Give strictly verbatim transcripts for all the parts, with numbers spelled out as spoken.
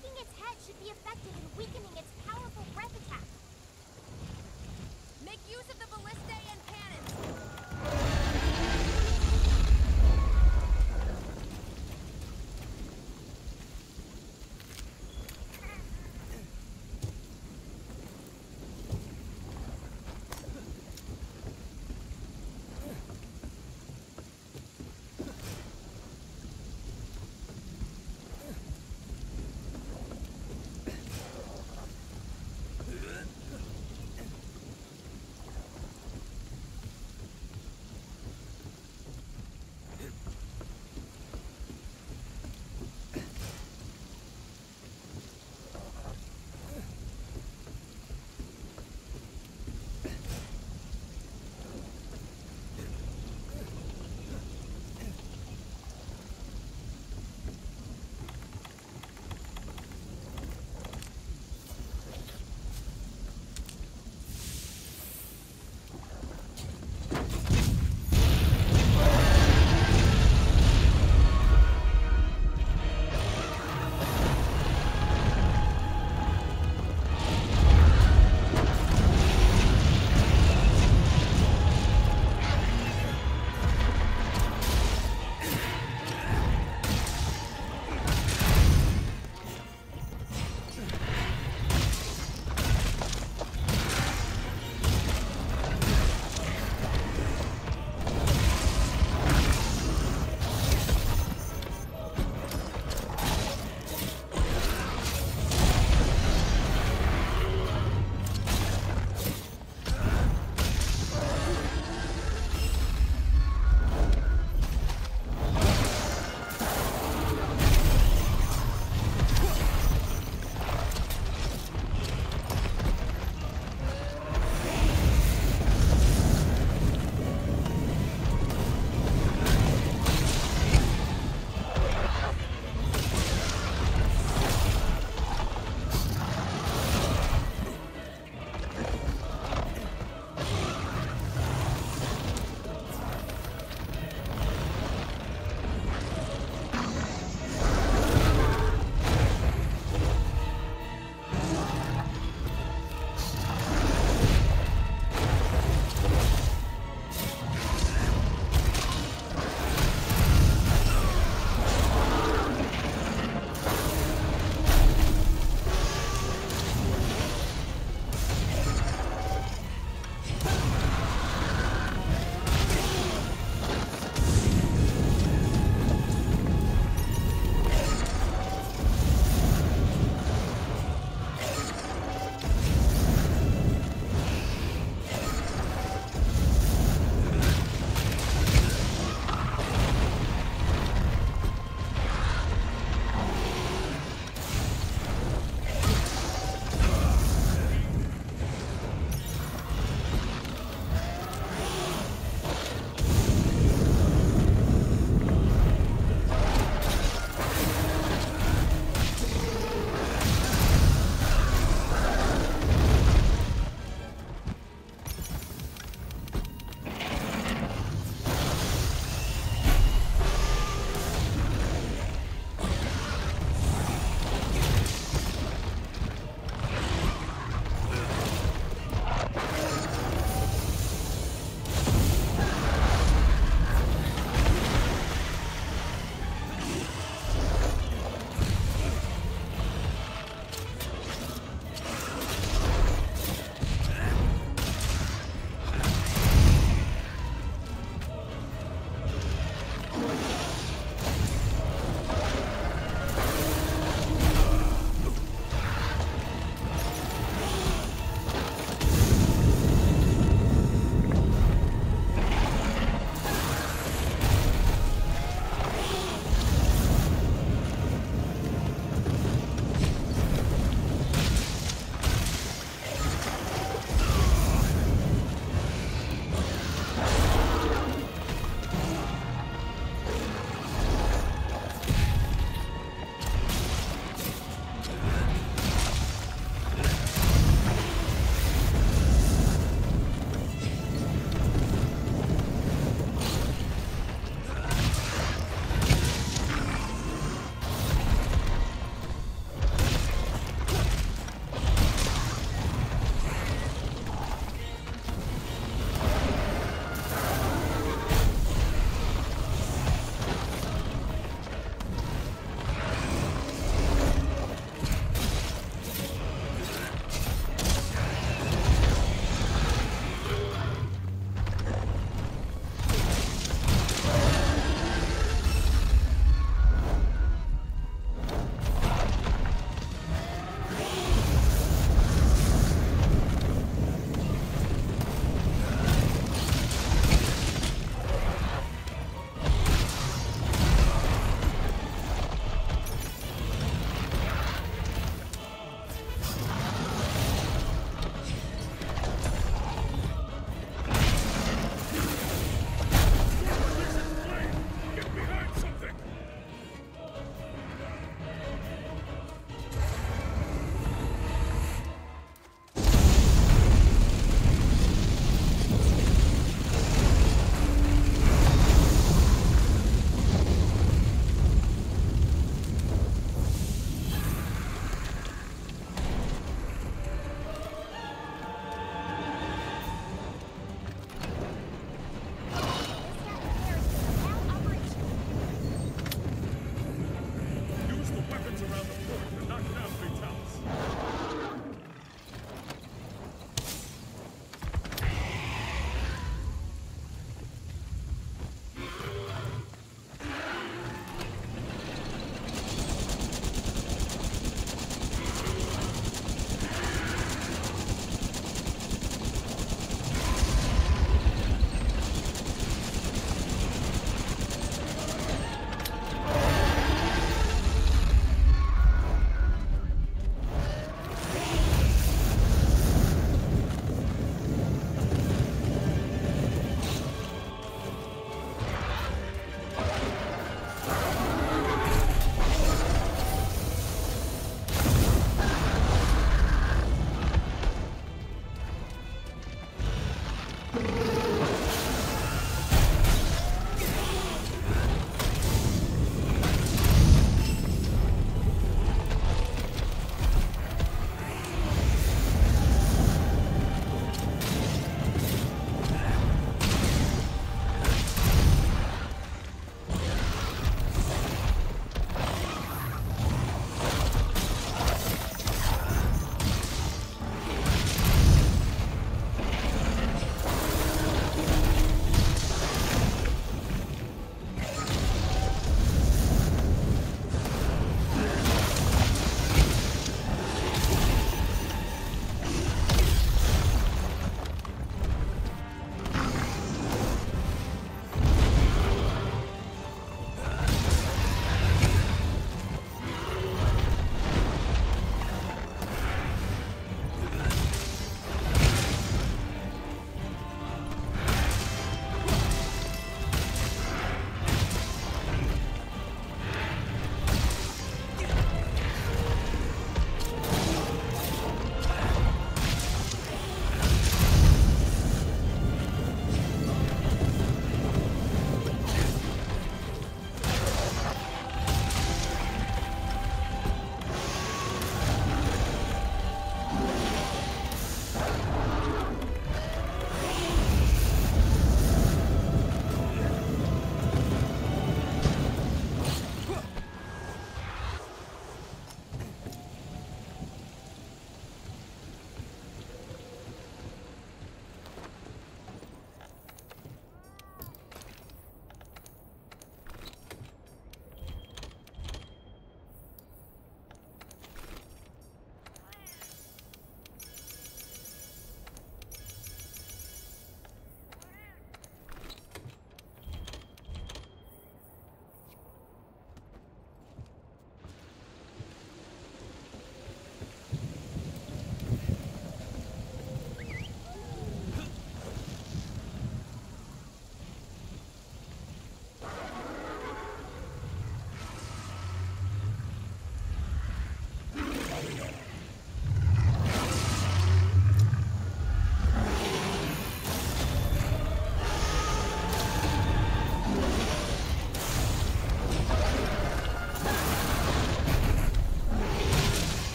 breaking its head should be effective in weakening its powerful breath attack. Make use of the ballistae and cannons!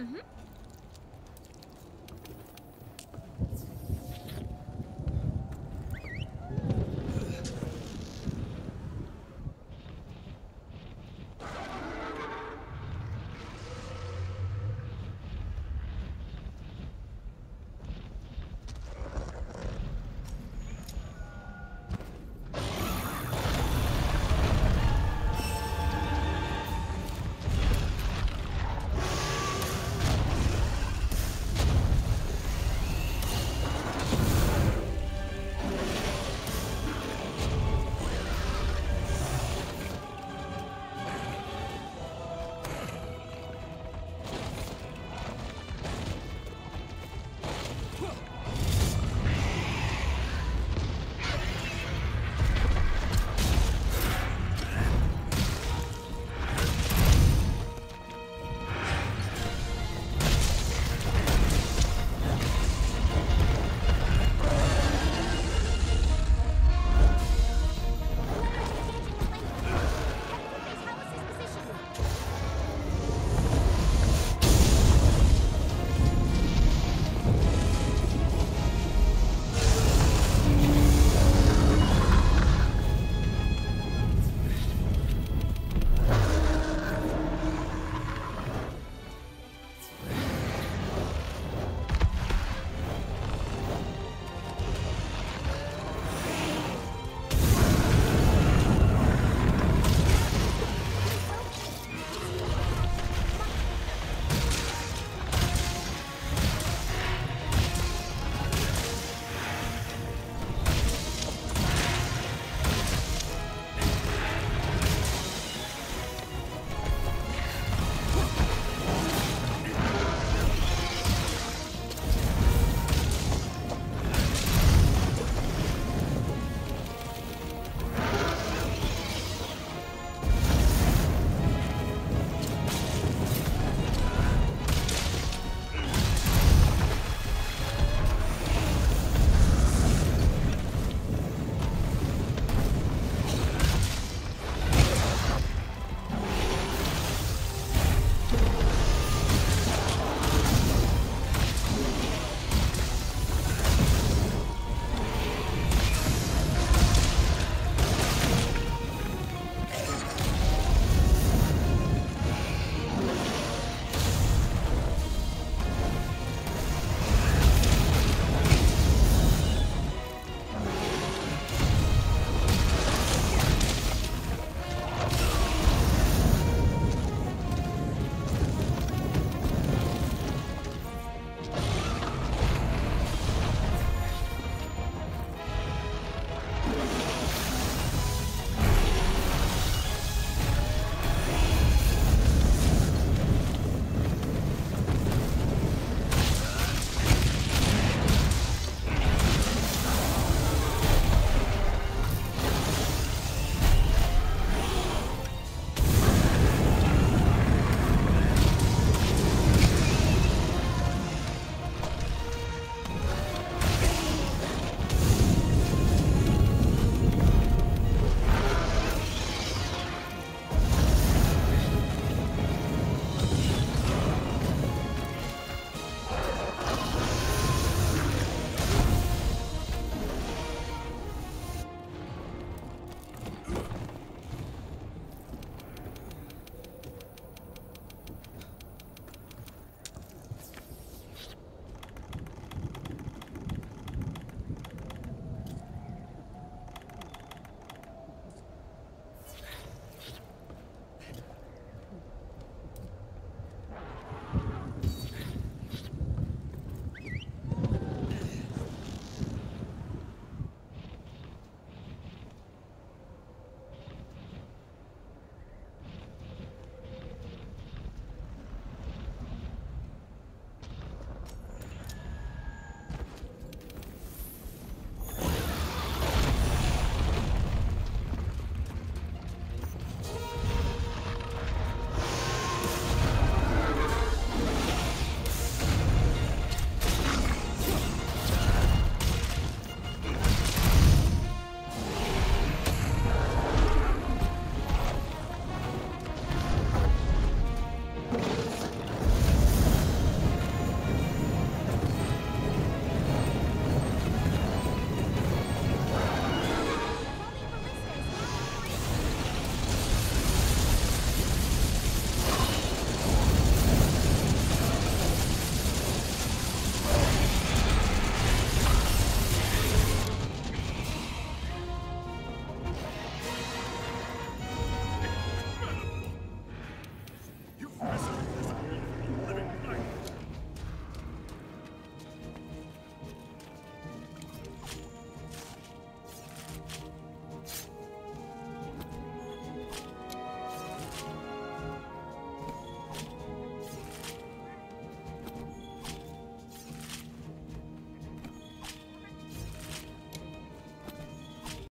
Mhm.